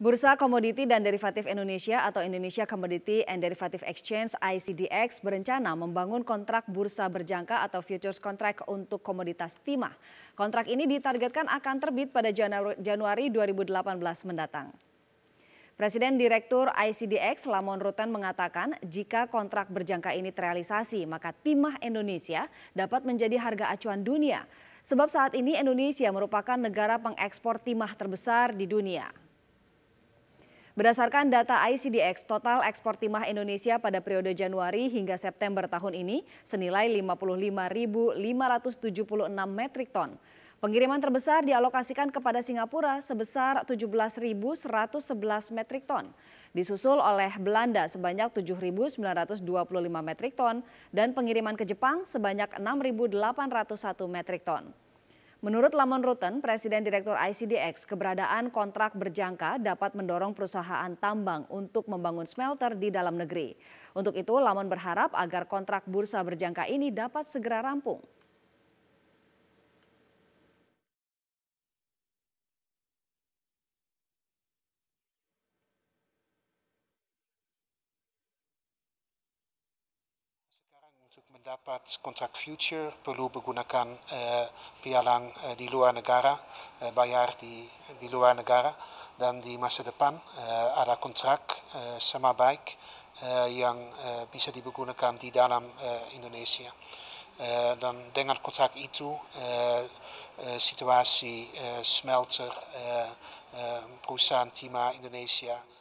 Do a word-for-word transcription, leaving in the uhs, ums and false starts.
Bursa Komoditi dan Derivatif Indonesia atau Indonesia Commodity and Derivative Exchange I C D X berencana membangun kontrak bursa berjangka atau futures contract untuk komoditas timah. Kontrak ini ditargetkan akan terbit pada Januari dua ribu delapan belas mendatang. Presiden Direktur I C D X Lamon Rutan mengatakan jika kontrak berjangka ini terrealisasi maka timah Indonesia dapat menjadi harga acuan dunia. Sebab saat ini Indonesia merupakan negara pengekspor timah terbesar di dunia. Berdasarkan data I C D X, total ekspor timah Indonesia pada periode Januari hingga September tahun ini senilai lima puluh lima ribu lima ratus tujuh puluh enam metrik ton. Pengiriman terbesar dialokasikan kepada Singapura sebesar tujuh belas ribu seratus sebelas metrik ton, disusul oleh Belanda sebanyak tujuh ribu sembilan ratus dua puluh lima metrik ton dan pengiriman ke Jepang sebanyak enam ribu delapan ratus satu metrik ton. Menurut Lamon Rutan, Presiden Direktur I C D X, keberadaan kontrak berjangka dapat mendorong perusahaan tambang untuk membangun smelter di dalam negeri. Untuk itu, Lamon berharap agar kontrak bursa berjangka ini dapat segera rampung. Untuk mendapat kontrak future perlu menggunakan uh, pialang uh, di luar negara, uh, bayar di, di luar negara. Dan di masa depan uh, ada kontrak uh, sama baik uh, yang uh, bisa digunakan di dalam uh, Indonesia. Uh, dan dengan kontrak itu uh, uh, situasi uh, smelter uh, uh, perusahaan timah Indonesia.